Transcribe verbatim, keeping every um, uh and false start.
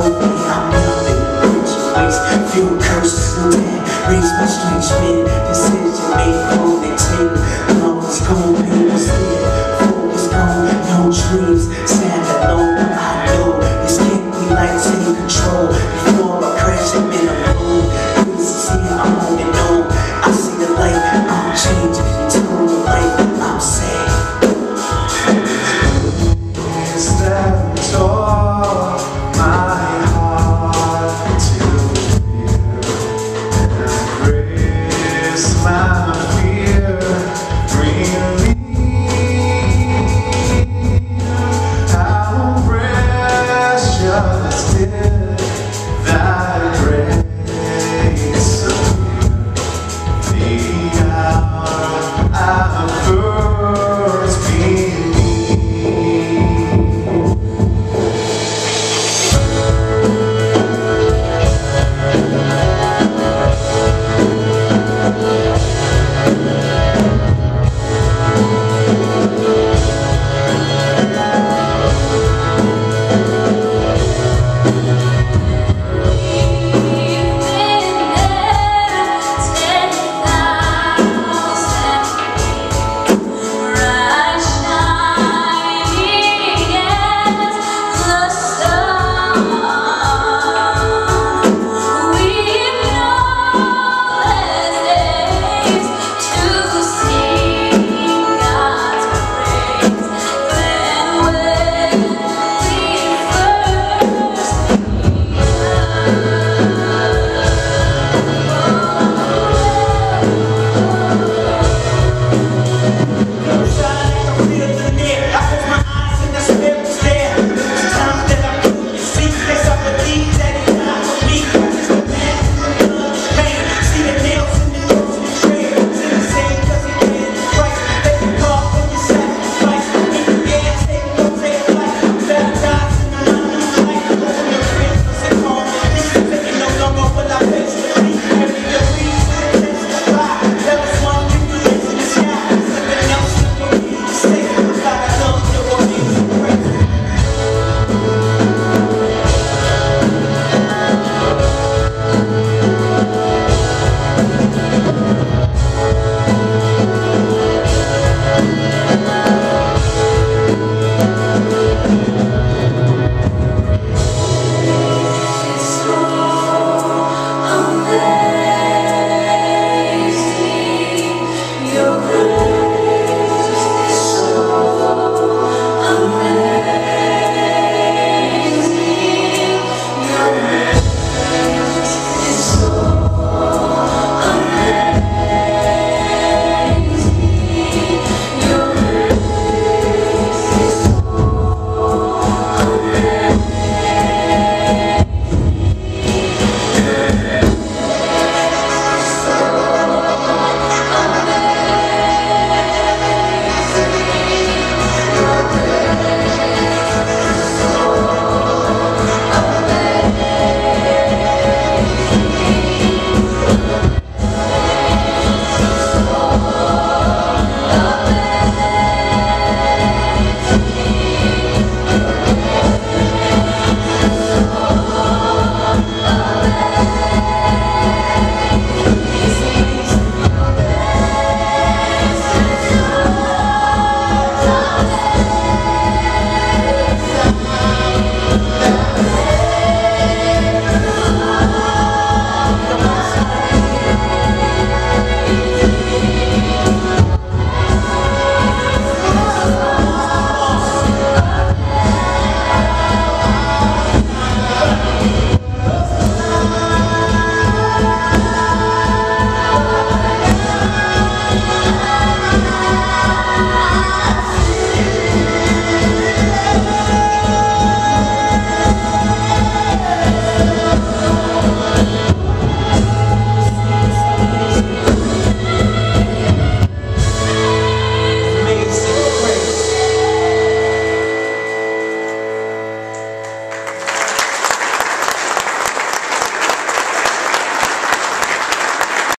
cold behind all the rich lights. Feel cursed, no man brings my strange men. Decision made cold and tin. Love was cold, pain was dead. Food was gone, no dreams. Sad alone, I know it's getting me like taking control. Before I crash, I'm in a room. Please see I'm on and on. I see the light, I'm changing. Turn the light, I'm sad. Yeah.